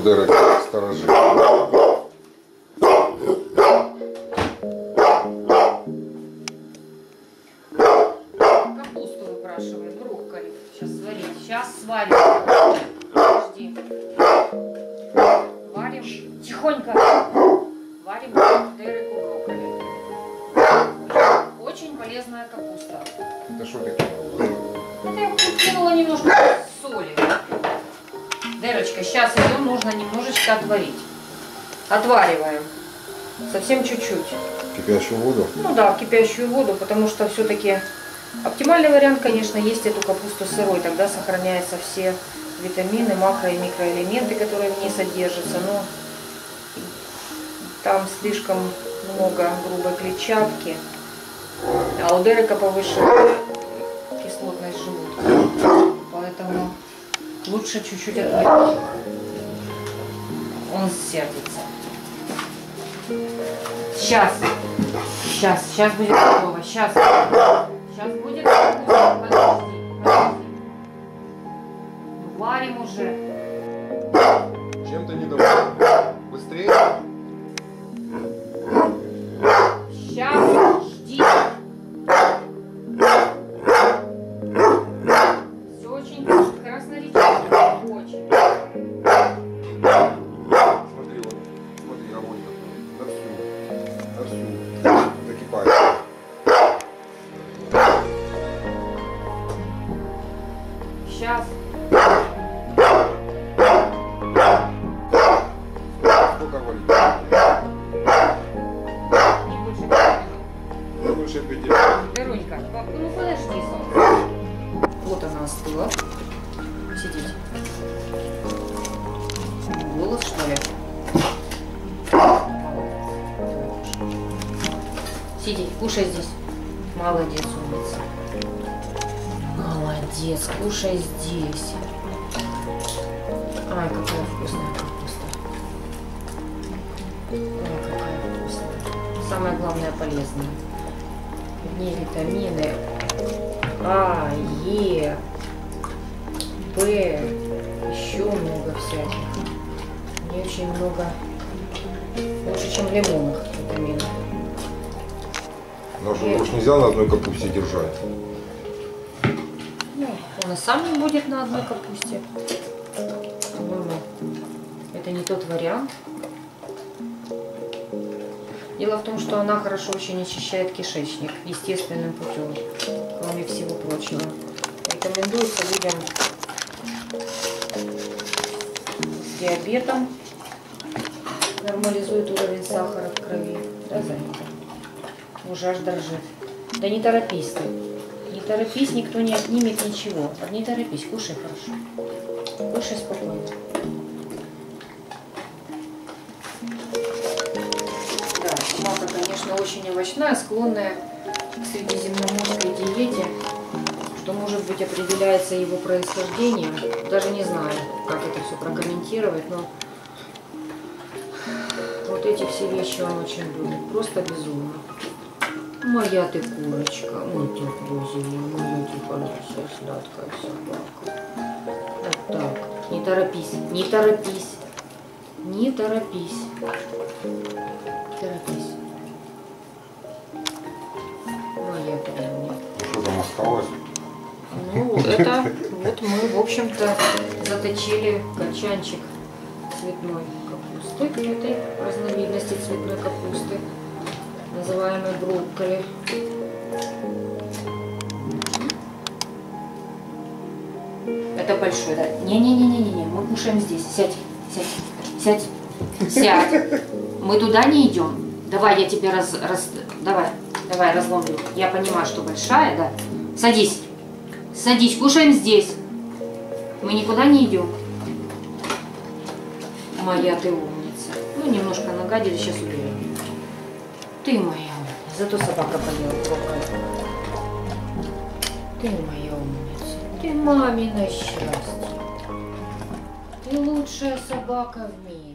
что, Дерек, сторожи. Капусту выпрашиваем, брокколи. Сейчас сварим. Подожди. Варим. Тихонько. Варим Дереку брокколи. Очень полезная капуста. Это что ты кинула? Я кинула немножко соли. Дерочка, сейчас ее нужно немножечко отварить. Отвариваем. Совсем чуть-чуть. Кипящую воду? Ну да, в кипящую воду, потому что все-таки оптимальный вариант, конечно, есть эту капусту сырой. Тогда сохраняются все витамины, макро- и микроэлементы, которые в ней содержатся. Но там слишком много грубой клетчатки. А у Дерека повышена кислотность желудка. Поэтому лучше чуть-чуть отварить. Он сердится. Сейчас будет готово. Сейчас будет готово. Подожди. Варим уже. Чем ты недовольна? Быстрее. Сейчас жди. Все очень красноречиво. Смотри, огонь на всю, закипает. Сейчас. Сколько говорить? Не больше 5 минут. Не больше 5 минут. Верунька, ну подожди, солнце. Вот она остыла. Сидите. Голос, что ли? Сиди, кушай здесь. Молодец, умница. Молодец, кушай здесь. Ай, какая вкусная капуста. Ай, какая вкусная. Самое главное, полезное. В ней витамины А, Е, П, еще много всяких. Не очень много, больше, чем в лимонах витаминов. Даже уж нельзя на одной капусте держать. Ну, он и сам не будет на одной капусте. По-моему, это не тот вариант. Дело в том, что она хорошо очень очищает кишечник естественным путем, кроме всего прочего. Рекомендуется людям с диабетом, нормализует уровень сахара в крови. Да, Занька? Уже аж дрожит. Да не торопись ты. Не торопись, никто не отнимет ничего. Не торопись, кушай хорошо. Кушай спокойно. Да, мака, конечно, очень овощная, склонная к средиземноморской диете, что, может быть, определяется его происхождением. Даже не знаю, как это все прокомментировать, но вот эти все вещи он очень любит. Просто безумно. Моя ты курочка, ой, ты грузия, моя ты полиция, сладкая собака. Вот так, не торопись, не торопись, не торопись, торопись. Моя прям. Что там осталось? Ну, это, вот мы, в общем-то, заточили качанчик цветной капусты, этой разновидности цветной капусты, называемый брокколи. Это большой, да? Не-не-не-не-не, мы кушаем здесь. Сядь. Мы туда не идем. Давай, я тебе давай, разломлю. Я понимаю, что большая, да? Садись, кушаем здесь. Мы никуда не идем. Моя ты умница. Ну, немножко нагадили, сейчас уберем. Ты моя умница. Зато собака поела брокколи. Ты моя умница. Ты мамино счастье. Ты лучшая собака в мире.